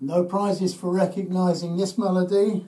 No prizes for recognising this melody.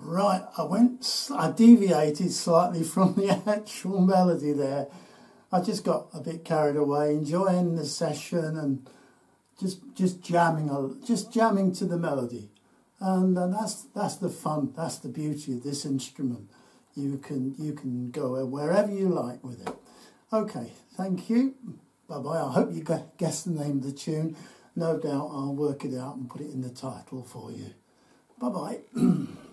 Right, I deviated slightly from the actual melody there. I just got a bit carried away, enjoying the session and just jamming to the melody, and that's the fun, that's the beauty of this instrument. You can go wherever you like with it. Okay, thank you. Bye bye. I hope you guessed the name of the tune. No doubt I'll work it out and put it in the title for you. Bye bye.